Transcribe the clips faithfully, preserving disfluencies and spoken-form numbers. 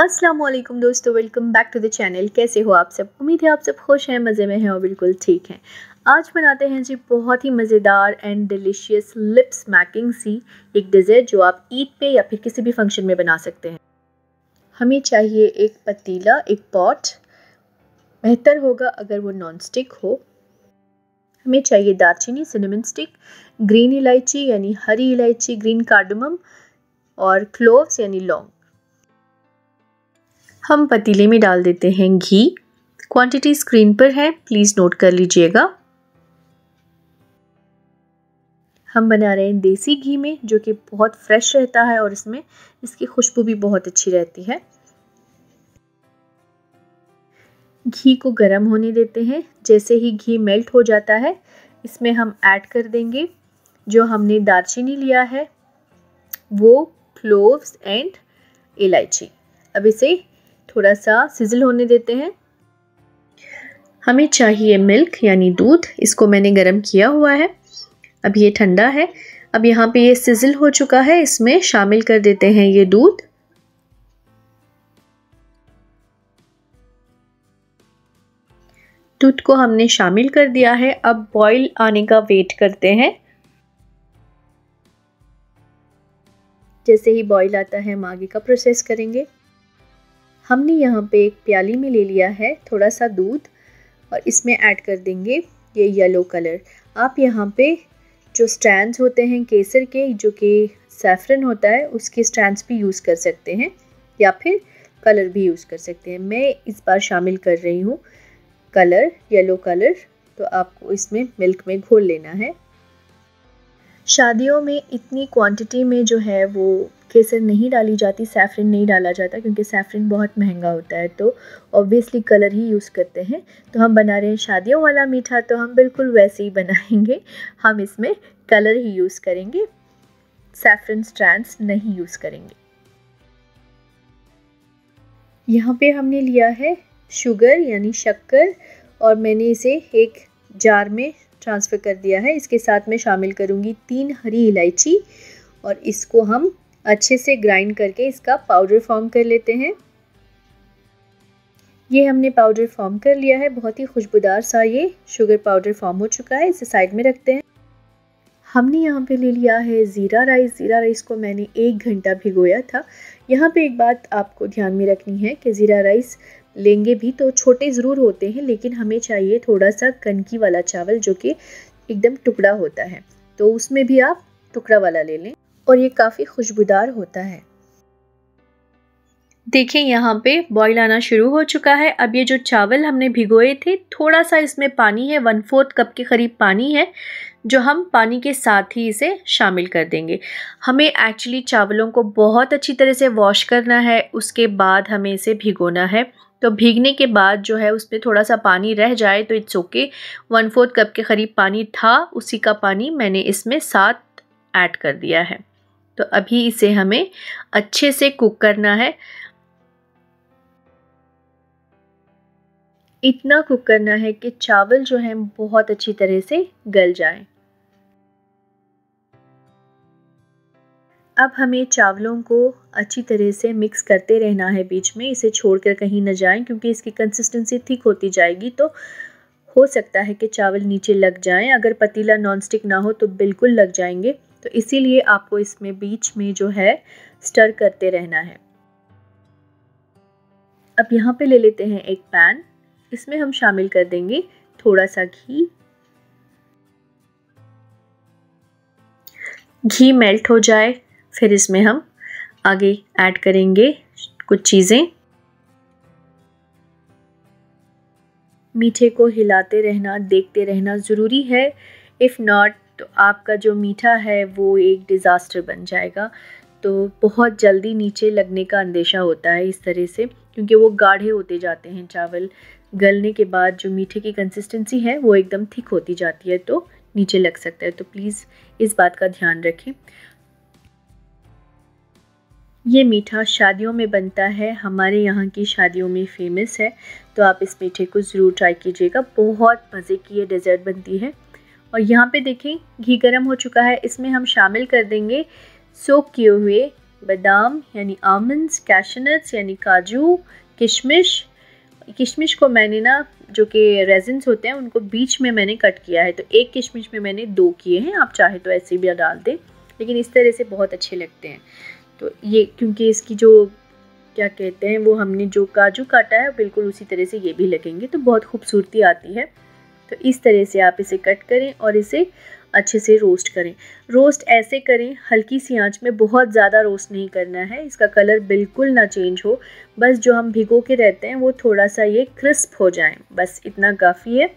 अस्सलामुअलैकुम दोस्तों, welcome back to the channel. कैसे हो आप सब? उम्मीद है आप सब खुश हैं, मज़े में हैं और बिल्कुल ठीक हैं। आज बनाते हैं जी बहुत ही मज़ेदार एंड डिलीशियस लिप स्मैकिंग सी एक डिज़र्ट जो आप ईद पे या फिर किसी भी फंक्शन में बना सकते हैं। हमें चाहिए एक पतीला, एक पॉट, बेहतर होगा अगर वो नॉन स्टिक हो। हमें चाहिए दालचीनी, सिनेमन स्टिक, ग्रीन इलायची यानी हरी इलायची, ग्रीन कार्डमम और क्लोव्स यानी लौंग। हम पतीले में डाल देते हैं घी। क्वांटिटी स्क्रीन पर है, प्लीज़ नोट कर लीजिएगा। हम बना रहे हैं देसी घी में, जो कि बहुत फ्रेश रहता है और इसमें इसकी खुशबू भी बहुत अच्छी रहती है। घी को गर्म होने देते हैं। जैसे ही घी मेल्ट हो जाता है, इसमें हम ऐड कर देंगे जो हमने दालचीनी लिया है, वो, क्लोव्स एंड इलायची। अब इसे थोड़ा सा सिजल होने देते हैं। हमें चाहिए मिल्क यानी दूध। इसको मैंने गर्म किया हुआ है, अब ये ठंडा है। अब यहाँ पे ये सिजल हो चुका है, इसमें शामिल कर देते हैं ये दूध। दूध को हमने शामिल कर दिया है। अब बॉईल आने का वेट करते हैं। जैसे ही बॉईल आता है हम आगे का प्रोसेस करेंगे। हमने यहाँ पे एक प्याली में ले लिया है थोड़ा सा दूध और इसमें ऐड कर देंगे ये येलो कलर। आप यहाँ पे जो स्ट्रैंड्स होते हैं केसर के, जो कि सैफरन होता है, उसके स्ट्रैंड्स भी यूज़ कर सकते हैं या फिर कलर भी यूज़ कर सकते हैं। मैं इस बार शामिल कर रही हूँ कलर, येलो कलर। तो आपको इसमें मिल्क में घोल लेना है। शादियों में इतनी क्वांटिटी में जो है वो केसर नहीं डाली जाती, सैफरन नहीं डाला जाता, क्योंकि सैफरन बहुत महंगा होता है। तो ऑब्वियसली कलर ही यूज़ करते हैं। तो हम बना रहे हैं शादियों वाला मीठा, तो हम बिल्कुल वैसे ही बनाएंगे। हम इसमें कलर ही यूज़ करेंगे, सैफरन स्ट्रैंड्स नहीं यूज़ करेंगे। यहाँ पे हमने लिया है शुगर यानी शक्कर और मैंने इसे एक जार में ट्रांसफ़र कर दिया है। इसके साथ मैं शामिल करूँगी तीन हरी इलायची और इसको हम अच्छे से ग्राइंड करके इसका पाउडर फॉर्म कर लेते हैं। ये हमने पाउडर फॉर्म कर लिया है, बहुत ही खुशबूदार सा ये शुगर पाउडर फॉर्म हो चुका है। इसे साइड में रखते हैं। हमने यहाँ पे ले लिया है ज़ीरा राइस। ज़ीरा राइस को मैंने एक घंटा भिगोया था। यहाँ पे एक बात आपको ध्यान में रखनी है कि ज़ीरा राइस लेंगे भी तो छोटे ज़रूर होते हैं, लेकिन हमें चाहिए थोड़ा सा कनकी वाला चावल जो कि एकदम टुकड़ा होता है, तो उसमें भी आप टुकड़ा वाला ले लें और ये काफ़ी खुशबूदार होता है। देखिए यहाँ पे बॉईल आना शुरू हो चुका है। अब ये जो चावल हमने भिगोए थे, थोड़ा सा इसमें पानी है, वन फोर्थ कप के करीब पानी है, जो हम पानी के साथ ही इसे शामिल कर देंगे। हमें एक्चुअली चावलों को बहुत अच्छी तरह से वॉश करना है, उसके बाद हमें इसे भिगोना है। तो भीगने के बाद जो है उसमें थोड़ा सा पानी रह जाए तो it's okay. One fourth cup के करीब पानी था, उसी का पानी मैंने इसमें साथ ऐड कर दिया है। तो अभी इसे हमें अच्छे से कुक करना है। इतना कुक करना है कि चावल जो है बहुत अच्छी तरह से गल जाए। अब हमें चावलों को अच्छी तरह से मिक्स करते रहना है, बीच में इसे छोड़कर कहीं न जाएं, क्योंकि इसकी कंसिस्टेंसी ठीक होती जाएगी तो हो सकता है कि चावल नीचे लग जाएं। अगर पतीला नॉनस्टिक ना हो तो बिल्कुल लग जाएंगे, तो इसीलिए आपको इसमें बीच में जो है स्टर करते रहना है। अब यहाँ पे ले लेते हैं एक पैन। इसमें हम शामिल कर देंगे थोड़ा सा घी। घी मेल्ट हो जाए फिर इसमें हम आगे ऐड करेंगे कुछ चीज़ें। मीठे को हिलाते रहना, देखते रहना ज़रूरी है। इफ़ नॉट तो आपका जो मीठा है वो एक डिज़ास्टर बन जाएगा। तो बहुत जल्दी नीचे लगने का अंदेशा होता है इस तरह से, क्योंकि वो गाढ़े होते जाते हैं चावल। गलने के बाद जो मीठे की कंसिस्टेंसी है वो एकदम थिक होती जाती है, तो नीचे लग सकता है। तो प्लीज़ इस बात का ध्यान रखें। ये मीठा शादियों में बनता है, हमारे यहाँ की शादियों में फेमस है, तो आप इस मीठे को ज़रूर ट्राई कीजिएगा। बहुत मज़े की ये डेजर्ट बनती है। और यहाँ पे देखें घी गर्म हो चुका है, इसमें हम शामिल कर देंगे सोक किए हुए बादाम यानी आमंड्स, कैशनट्स यानी काजू, किशमिश किशमिश को मैंने ना जो कि रेजिन्स होते हैं उनको बीच में मैंने कट किया है, तो एक किशमिश में मैंने दो किए हैं। आप चाहे तो ऐसे भी डाल दें, लेकिन इस तरह से बहुत अच्छे लगते हैं। तो ये क्योंकि इसकी जो क्या कहते हैं वो हमने जो काजू काटा है बिल्कुल उसी तरह से ये भी लगेंगे, तो बहुत खूबसूरती आती है। तो इस तरह से आप इसे कट करें और इसे अच्छे से रोस्ट करें। रोस्ट ऐसे करें हल्की सी आंच में, बहुत ज़्यादा रोस्ट नहीं करना है, इसका कलर बिल्कुल ना चेंज हो, बस जो हम भिगो के रहते हैं वो थोड़ा सा ये क्रिस्प हो जाए, बस इतना काफ़ी है।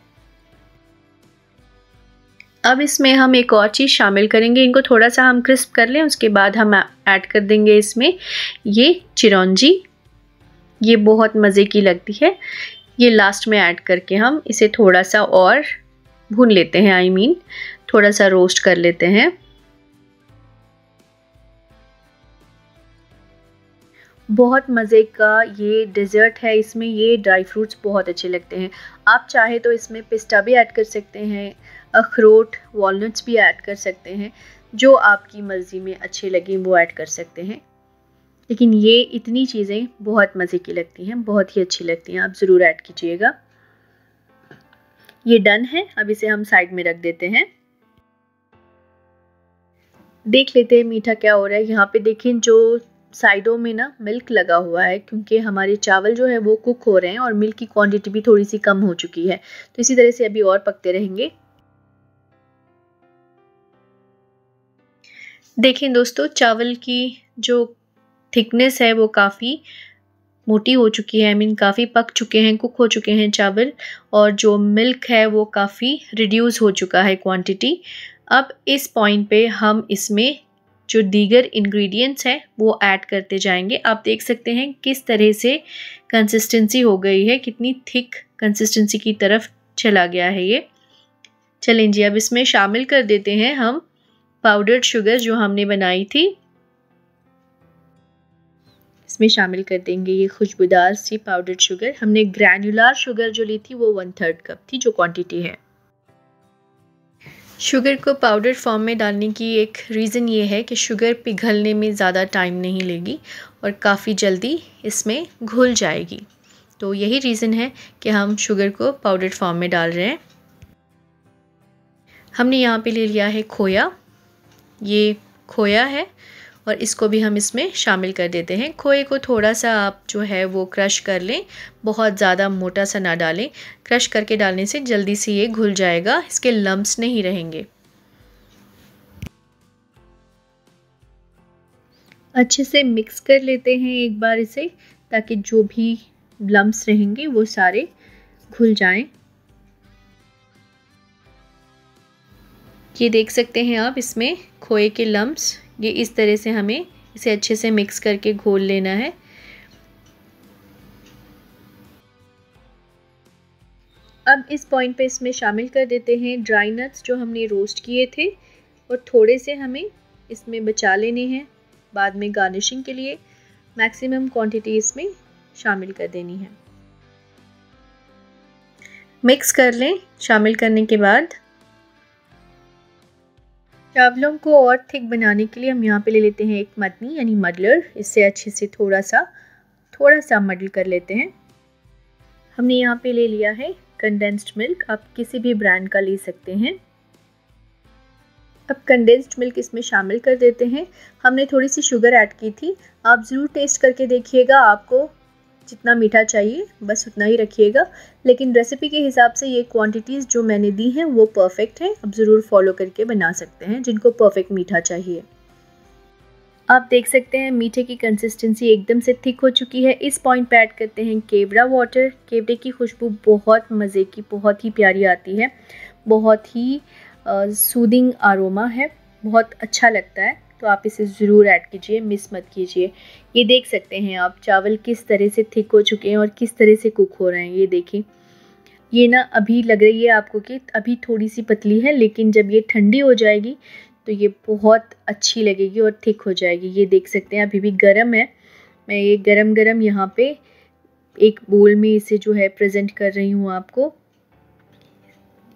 अब इसमें हम एक और चीज़ शामिल करेंगे, इनको थोड़ा सा हम क्रिस्प कर लें, उसके बाद हम ऐड कर देंगे इसमें ये चिरौंजी, ये बहुत मज़े की लगती है, ये लास्ट में ऐड करके हम इसे थोड़ा सा और भून लेते हैं, आई मीन थोड़ा सा रोस्ट कर लेते हैं। बहुत मज़े का ये डिज़र्ट है, इसमें ये ड्राई फ्रूट्स बहुत अच्छे लगते हैं। आप चाहे तो इसमें पिस्ता भी ऐड कर सकते हैं, अखरोट, वॉलनट्स भी ऐड कर सकते हैं, जो आपकी मर्ज़ी में अच्छे लगे वो ऐड कर सकते हैं। लेकिन ये इतनी चीज़ें बहुत मज़े की लगती हैं, बहुत ही अच्छी लगती हैं, आप ज़रूर ऐड कीजिएगा। ये डन है, अब इसे हम साइड में रख देते हैं। देख लेते हैं मीठा क्या हो रहा है। यहाँ पे देखें जो साइडों में ना मिल्क लगा हुआ है, क्योंकि हमारे चावल जो है वो कुक हो रहे हैं और मिल्क की क्वांटिटी भी थोड़ी सी कम हो चुकी है, तो इसी तरह से अभी और पकते रहेंगे। देखें दोस्तों, चावल की जो थिकनेस है वो काफ़ी मोटी हो चुकी है, आई मीन काफ़ी पक चुके हैं, कुक हो चुके हैं चावल, और जो मिल्क है वो काफ़ी रिड्यूस हो चुका है क्वांटिटी। अब इस पॉइंट पे हम इसमें जो दीगर इंग्रेडिएंट्स हैं वो ऐड करते जाएंगे। आप देख सकते हैं किस तरह से कंसिस्टेंसी हो गई है, कितनी थिक कंसिस्टेंसी की तरफ चला गया है ये। चलें जी, अब इसमें शामिल कर देते हैं हम पाउडर्ड शुगर जो हमने बनाई थी, इसमें शामिल कर देंगे ये खुशबूदार सी पाउडर्ड शुगर। हमने ग्रैनुलर शुगर जो ली थी वो वन थर्ड कप थी जो क्वांटिटी है। शुगर को पाउडर फॉर्म में डालने की एक रीज़न ये है कि शुगर पिघलने में ज़्यादा टाइम नहीं लेगी और काफ़ी जल्दी इसमें घुल जाएगी, तो यही रीज़न है कि हम शुगर को पाउडर फॉर्म में डाल रहे हैं। हमने यहाँ पे ले लिया है खोया, ये खोया है और इसको भी हम इसमें शामिल कर देते हैं। खोए को थोड़ा सा आप जो है वो क्रश कर लें, बहुत ज़्यादा मोटा सा ना डालें, क्रश करके डालने से जल्दी से ये घुल जाएगा, इसके लम्प्स नहीं रहेंगे। अच्छे से मिक्स कर लेते हैं एक बार इसे, ताकि जो भी लम्प्स रहेंगे वो सारे घुल जाएं। ये देख सकते हैं आप, इसमें खोए के लम्प्स, ये इस तरह से हमें इसे अच्छे से मिक्स करके घोल लेना है। अब इस पॉइंट पे इसमें शामिल कर देते हैं ड्राई नट्स जो हमने रोस्ट किए थे, और थोड़े से हमें इसमें बचा लेने हैं बाद में गार्निशिंग के लिए। मैक्सिमम क्वांटिटी इसमें शामिल कर देनी है। मिक्स कर लें। शामिल करने के बाद चावलों को और थिक बनाने के लिए हम यहाँ पे ले लेते हैं एक मदनी यानी मडलर, इससे अच्छे से थोड़ा सा थोड़ा सा मडल कर लेते हैं। हमने यहाँ पे ले लिया है कंडेंस्ड मिल्क, आप किसी भी ब्रांड का ले सकते हैं। अब कंडेंस्ड मिल्क इसमें शामिल कर देते हैं। हमने थोड़ी सी शुगर ऐड की थी, आप ज़रूर टेस्ट करके देखिएगा, आपको जितना मीठा चाहिए बस उतना ही रखिएगा, लेकिन रेसिपी के हिसाब से ये क्वांटिटीज़ जो मैंने दी हैं वो परफेक्ट हैं, आप ज़रूर फॉलो करके बना सकते हैं जिनको परफेक्ट मीठा चाहिए। आप देख सकते हैं मीठे की कंसिस्टेंसी एकदम से थिक हो चुकी है। इस पॉइंट पे ऐड करते हैं केवड़ा वाटर। केवड़े की खुशबू बहुत मज़े की, बहुत ही प्यारी आती है, बहुत ही सूदिंग अरोमा है, बहुत अच्छा लगता है, तो आप इसे ज़रूर ऐड कीजिए, मिस मत कीजिए। ये देख सकते हैं आप चावल किस तरह से थिक हो चुके हैं और किस तरह से कुक हो रहे हैं। ये देखें, ये ना अभी लग रही है आपको कि अभी थोड़ी सी पतली है, लेकिन जब ये ठंडी हो जाएगी तो ये बहुत अच्छी लगेगी और थिक हो जाएगी। ये देख सकते हैं अभी भी गर्म है, मैं ये गरम गरम यहाँ पे एक बोल में इसे जो है प्रेजेंट कर रही हूँ आपको।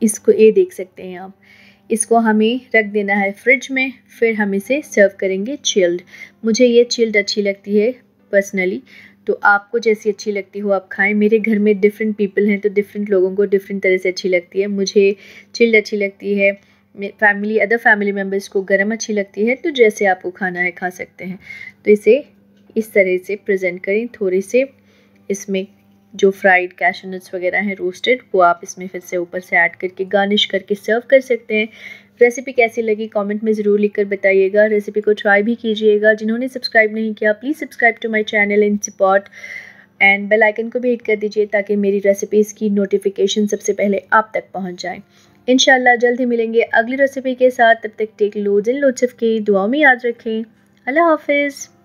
इसको ये देख सकते हैं आप, इसको हमें रख देना है फ्रिज में, फिर हम इसे सर्व करेंगे चिल्ड। मुझे ये चिल्ड अच्छी लगती है पर्सनली, तो आपको जैसी अच्छी लगती हो आप खाएं। मेरे घर में डिफरेंट पीपल हैं तो डिफरेंट लोगों को डिफरेंट तरह से अच्छी लगती है। मुझे चिल्ड अच्छी लगती है, फैमिली अदर फैमिली मेम्बर्स को गर्म अच्छी लगती है, तो जैसे आपको खाना है खा सकते हैं। तो इसे इस तरह से प्रेजेंट करें। थोड़े से इसमें जो फ्राइड कैश्यू नट्स वगैरह हैं रोस्टेड, वो आप इसमें फिर से ऊपर से ऐड करके गार्निश करके सर्व कर सकते हैं। रेसिपी कैसी लगी कमेंट में ज़रूर लिखकर बताइएगा। रेसिपी को ट्राई भी कीजिएगा। जिन्होंने सब्सक्राइब नहीं किया please subscribe to my channel and support, and bell icon को भी हिट कर दीजिए ताकि मेरी रेसिपीज़ की नोटिफिकेशन सबसे पहले आप तक पहुँच जाए। इंशाल्लाह जल्द ही मिलेंगे अगली रेसिपी के साथ। तब तक take loads and loads of care, दुआ में याद रखें। अल्लाह हाफिज़।